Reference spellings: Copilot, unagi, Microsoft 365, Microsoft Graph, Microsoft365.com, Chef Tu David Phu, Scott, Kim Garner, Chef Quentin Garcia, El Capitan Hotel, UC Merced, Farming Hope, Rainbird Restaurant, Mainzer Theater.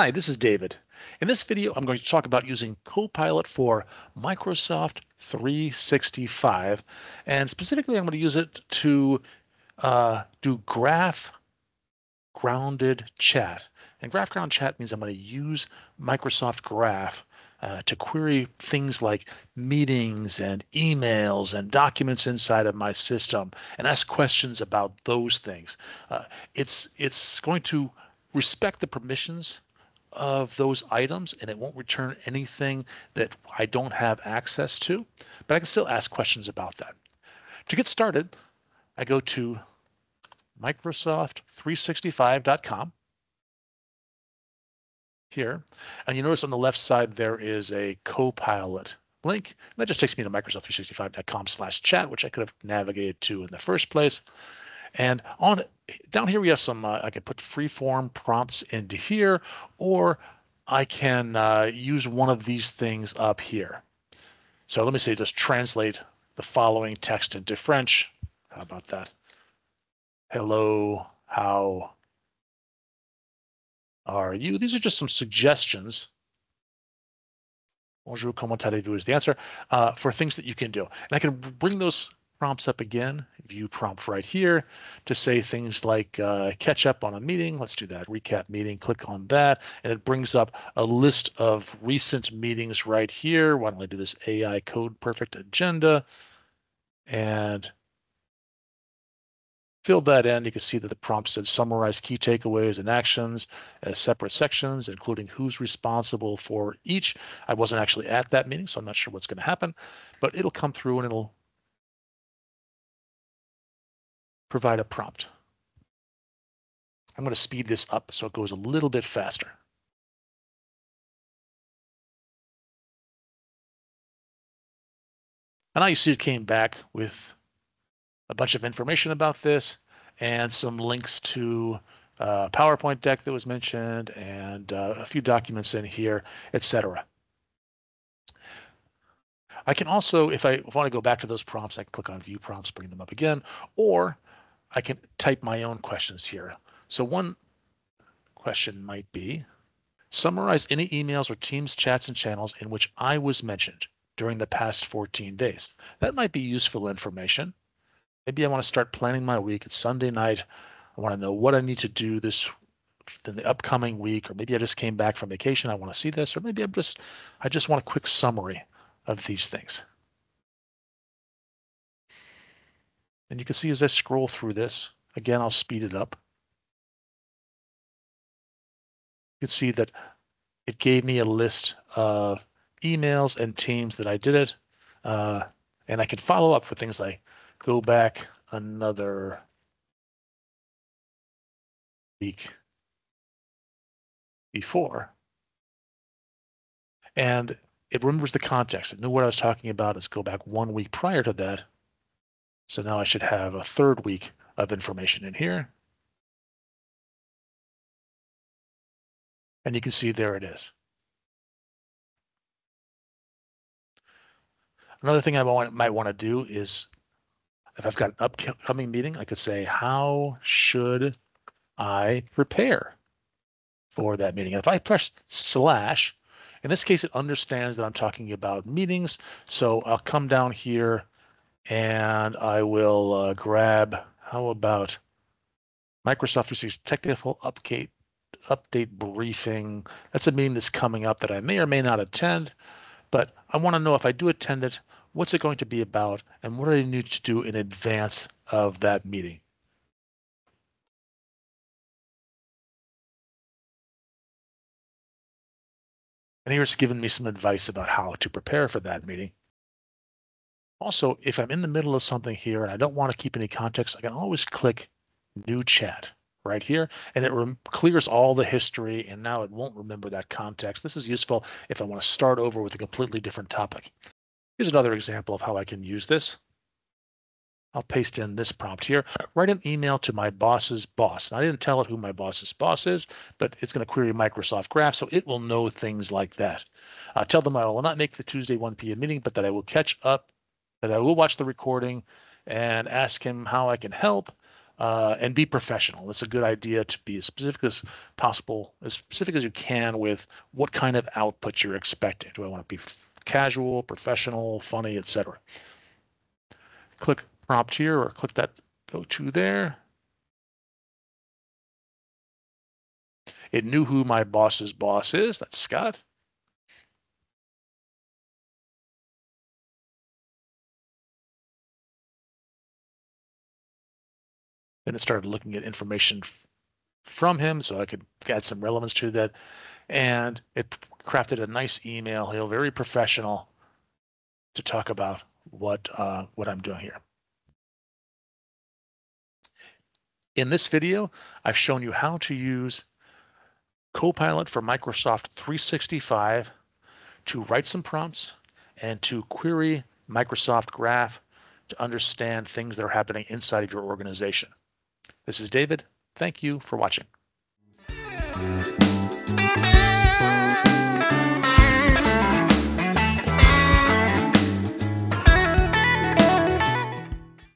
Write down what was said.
Hi, this is David. In this video, I'm going to talk about using Copilot for Microsoft 365, and specifically, I'm going to use it to do graph-grounded chat. And graph-ground chat means I'm going to use Microsoft Graph to query things like meetings and emails and documents inside of my system, and ask questions about those things. It's going to respect the permissions of those items, and it won't return anything that I don't have access to, but I can still ask questions about that. To get started, I go to Microsoft365.com here, and you notice on the left side there is a Copilot link. That just takes me to Microsoft365.com/chat, which I could have navigated to in the first place. And on down here, we have some, I can put free-form prompts into here, or I can use one of these things up here. So let me say, just translate the following text into French. How about that? Hello, how are you? These are just some suggestions. Bonjour, comment allez-vous is the answer for things that you can do. And I can bring those prompts up again, view prompt right here, to say things like catch up on a meeting. Let's do that, recap meeting, click on that, and it brings up a list of recent meetings right here. Why don't I do this AI code perfect agenda and fill that in. You can see that the prompt said summarize key takeaways and actions as separate sections, including who's responsible for each. I wasn't actually at that meeting, so I'm not sure what's going to happen, but it'll come through and it'll provide a prompt. I'm going to speed this up so it goes a little bit faster. And now you see it came back with a bunch of information about this and some links to PowerPoint deck that was mentioned and a few documents in here, etc. I can also, if I want to go back to those prompts, I can click on View Prompts, bring them up again, or I can type my own questions here. So one question might be, summarize any emails or Teams chats and channels in which I was mentioned during the past 14 days. That might be useful information. Maybe I want to start planning my week. It's Sunday night. I want to know what I need to do this in the upcoming week, or maybe I just came back from vacation. I want to see this, or maybe I just want a quick summary of these things. And you can see as I scroll through this, again, I'll speed it up. You can see that it gave me a list of emails and teams that I did it. And I could follow up with things like go back another week before. And it remembers the context. It knew what I was talking about. Let's go back 1 week prior to that. So now I should have a third week of information in here. And you can see there it is. Another thing I might want to do is, if I've got an upcoming meeting, I could say, how should I prepare for that meeting? And if I press slash, in this case, it understands that I'm talking about meetings. So I'll come down here and I will grab, how about Microsoft 365 technical update briefing. That's a meeting that's coming up that I may or may not attend, but I want to know if I do attend it, what's it going to be about and what do I need to do in advance of that meeting? And here it's given me some advice about how to prepare for that meeting. Also, if I'm in the middle of something here and I don't want to keep any context, I can always click New Chat right here, and it clears all the history, and now it won't remember that context. This is useful if I want to start over with a completely different topic. Here's another example of how I can use this. I'll paste in this prompt here. Write an email to my boss's boss. And I didn't tell it who my boss's boss is, but it's going to query Microsoft Graph, so it will know things like that. Tell them I will not make the Tuesday 1 p.m. meeting, but that I will catch up, that I will watch the recording and ask him how I can help. and be professional. It's a good idea to be as specific as possible, as specific as you can with what kind of output you're expecting. Do I want to be casual, professional, funny, etc.? Click prompt here, or click that go to there. It knew who my boss's boss is. That's Scott. Then it started looking at information from him, so I could add some relevance to that. And it crafted a nice email, very professional, to talk about what I'm doing here. In this video, I've shown you how to use Copilot for Microsoft 365 to write some prompts and to query Microsoft Graph to understand things that are happening inside of your organization. This is David. Thank you for watching.